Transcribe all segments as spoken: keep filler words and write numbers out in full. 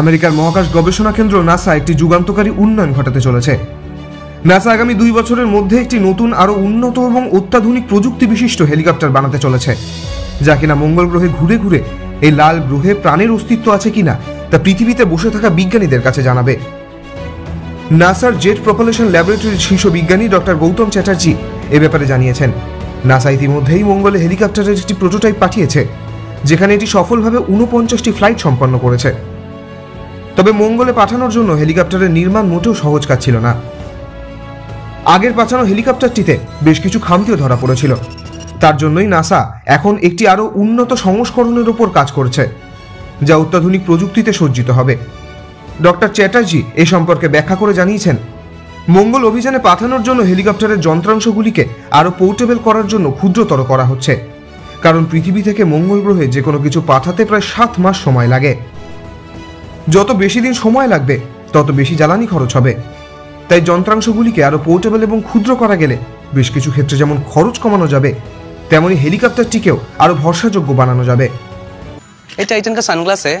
আমেরিকার মহাকাশ গবেষণা কেন্দ্র নাসা একটি যুগান্তকারী উন্নয়ন ঘটাতে চলেছে। নাসা আগামী দুই বছরের মধ্যে একটি নতুন আরও উন্নত এবং অত্যাধুনিক প্রযুক্তি বিশিষ্ট হেলিকপ্টার বানাতে চলেছে, যা কিনা মঙ্গল গ্রহে ঘুরে ঘুরে এই লাল গ্রহে প্রাণের অস্তিত্ব আছে কিনা তা পৃথিবীতে বসে থাকা বিজ্ঞানীদের কাছে জানাবে। নাসার জেট প্রপল্শন ল্যাবরেটরির শীর্ষ বিজ্ঞানী ডঃ গৌতম চ্যাটার্জি এ ব্যাপারে জানিয়েছেন, নাসা ইতিমধ্যেই মঙ্গলে হেলিকপ্টারের একটি প্রোটোটাইপ পাঠিয়েছে, যেখানে এটি সফলভাবে ঊনপঞ্চাশটি ফ্লাইট সম্পন্ন করেছে। তবে মঙ্গলে পাঠানোর জন্য হেলিকপ্টারের নির্মাণ মোটেও সহজ কাজ ছিল না। আগের পাঠানো হেলিকপ্টারটিতে বেশ কিছু খামতিও ধরা পড়েছিল, তার জন্যই নাসা এখন একটি আরও উন্নত সংস্করণের ওপর কাজ করছে, যা অত্যাধুনিক প্রযুক্তিতে সজ্জিত হবে। ডক্টর চ্যাটার্জি এ সম্পর্কে ব্যাখ্যা করে জানিয়েছেন, মঙ্গল অভিযানে পাঠানোর জন্য হেলিকপ্টারের যন্ত্রাংশগুলিকে আরও পোর্টেবল করার জন্য ক্ষুদ্রতর করা হচ্ছে, কারণ পৃথিবী থেকে মঙ্গল গ্রহে যে কোনো কিছু পাঠাতে প্রায় সাত মাস সময় লাগে। যত বেশি দিন সময় লাগবে তত বেশি জ্বালানি খরচ হবে, তাই যন্ত্রাংশগুলিকে আরও পোর্টেবল এবং ক্ষুদ্র করা গেলে বেশ কিছু ক্ষেত্রে যেমন খরচ কমানো যাবে, তেমনি হেলিকপ্টারটিকেও আরও ভরসাযোগ্য বানানো যাবে। এই টাইটান কা সানগ্লাস হ্যায়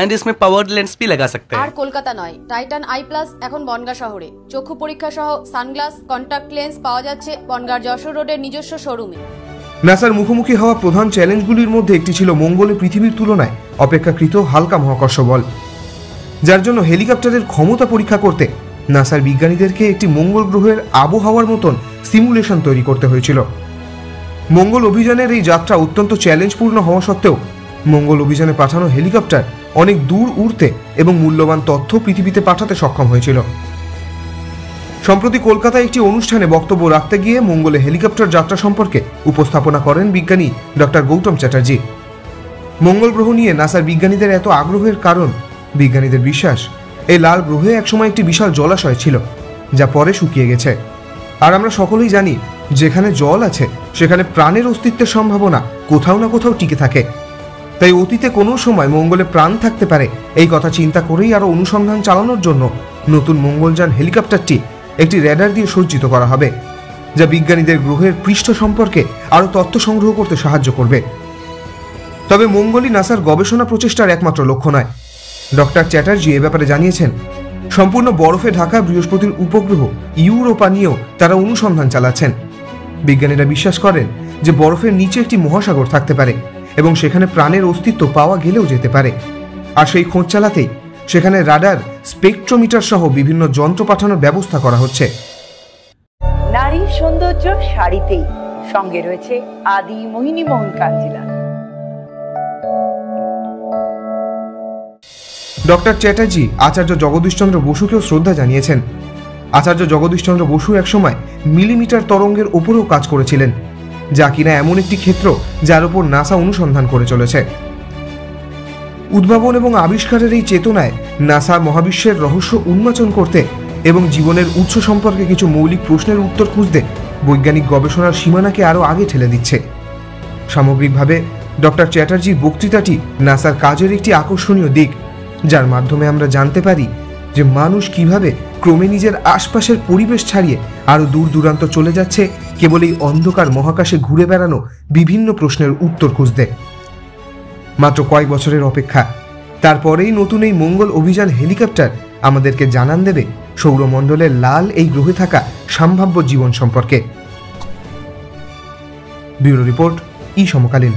এন্ড ইসমে পাওয়ার্ড লেন্স ভি লাগা সকতে হ্যায়। আর কলকাতা নয়, টাইটান আই প্লাস এখন বনগা শহরে। চক্ষু পরীক্ষা সহ সানগ্লাস, কন্টাক্ট লেন্স পাওয়া যাচ্ছে বনগার যশোর রোডের নিজস্ব শোরুমে। নাসার মুখোমুখি হওয়া প্রধান চ্যালেঞ্জগুলির মধ্যে একটি ছিল মঙ্গলে পৃথিবীর তুলনায় অপেক্ষাকৃত হালকা মহাকর্ষ বল, যার জন্য হেলিকপ্টারের ক্ষমতা পরীক্ষা করতে নাসার বিজ্ঞানীদেরকে একটি মঙ্গল গ্রহের আবহাওয়ার মতন সিমুলেশন তৈরি করতে হয়েছিল। মঙ্গল অভিযানের এই যাত্রা অত্যন্ত চ্যালেঞ্জপূর্ণ হওয়া সত্ত্বেও মঙ্গল অভিযানে পাঠানো হেলিকপ্টার অনেক দূর উড়তে এবং মূল্যবান তথ্য পৃথিবীতে পাঠাতে সক্ষম হয়েছিল। সম্প্রতি কলকাতায় একটি অনুষ্ঠানে বক্তব্য রাখতে গিয়ে মঙ্গলে হেলিকপ্টার যাত্রা সম্পর্কে উপস্থাপনা করেন বিজ্ঞানী ডক্টর গৌতম চ্যাটার্জি। মঙ্গল গ্রহ নিয়ে নাসার বিজ্ঞানীদের এত আগ্রহের কারণ বিজ্ঞানীদের বিশ্বাস, এই লাল গ্রহে একসময় একটি বিশাল জলাশয় ছিল যা পরে শুকিয়ে গেছে, আর আমরা সকলেই জানি যেখানে জল আছে সেখানে প্রাণের অস্তিত্বের সম্ভাবনা কোথাও না কোথাও টিকে থাকে। তাই অতীতে কোনো সময় মঙ্গলে প্রাণ থাকতে পারে এই কথা চিন্তা করেই আরও অনুসন্ধান চালানোর জন্য নতুন মঙ্গলযান হেলিকপ্টারটি একটি র্যাডার দিয়ে সজ্জিত করা হবে, যা বিজ্ঞানীদের গ্রহের পৃষ্ঠ সম্পর্কে আরও তথ্য সংগ্রহ করতে সাহায্য করবে। তবে মঙ্গলই নাসার গবেষণা প্রচেষ্টার একমাত্র লক্ষ্য নয়। ডক্টর চ্যাটার্জি এ ব্যাপারে জানিয়েছেন, সম্পূর্ণ বরফে ঢাকা বৃহস্পতির উপগ্রহ ইউরোপা নিয়েও তারা অনুসন্ধান চালাচ্ছেন। বিজ্ঞানীরা বিশ্বাস করেন যে বরফের নিচে একটি মহাসাগর থাকতে পারে এবং সেখানে প্রাণের অস্তিত্ব পাওয়া গেলেও যেতে পারে, আর সেই খোঁজ চালাতেই সেখানে রাডার, স্পেকট্রোমিটার সহ বিভিন্ন যন্ত্র পাঠানোর ব্যবস্থা করা হচ্ছে। নারী সৌন্দর্য শাড়িতেই, সঙ্গে রয়েছে আদি মোহিনী মোহন কাঞ্জিলা। ডক্টর চ্যাটার্জি আচার্য জগদীশ চন্দ্র বসুকেও শ্রদ্ধা জানিয়েছেন। আচার্য জগদীশ চন্দ্র বসু একসময় মিলিমিটার তরঙ্গের ওপরেও কাজ করেছিলেন, যা কিনা এমন একটি ক্ষেত্র যার ওপর নাসা অনুসন্ধান করে চলেছে। উদ্ভাবন এবং আবিষ্কারের এই চেতনায় নাসা মহাবিশ্বের রহস্য উন্মোচন করতে এবং জীবনের উৎস সম্পর্কে কিছু মৌলিক প্রশ্নের উত্তর খুঁজতে বৈজ্ঞানিক গবেষণার সীমানাকে আরও আগে ঠেলে দিচ্ছে। সামগ্রিকভাবে ডক্টর চ্যাটার্জির বক্তৃতাটি নাসার কাজের একটি আকর্ষণীয় দিক, যার মাধ্যমে আমরা জানতে পারি যে মানুষ কিভাবে ক্রমে নিজের আশপাশের পরিবেশ ছাড়িয়ে আরও দূর দূরান্ত চলে যাচ্ছে কেবল এই অন্ধকার মহাকাশে ঘুরে বেড়ানো বিভিন্ন প্রশ্নের উত্তর খুঁজতে। মাত্র কয়েক বছরের অপেক্ষা, তারপরেই নতুন এই মঙ্গল অভিযান হেলিকপ্টার আমাদেরকে জানান দেবে সৌরমণ্ডলের লাল এই গ্রহে থাকা সম্ভাব্য জীবন সম্পর্কে। ব্যুরো রিপোর্ট, ই সমকালীন।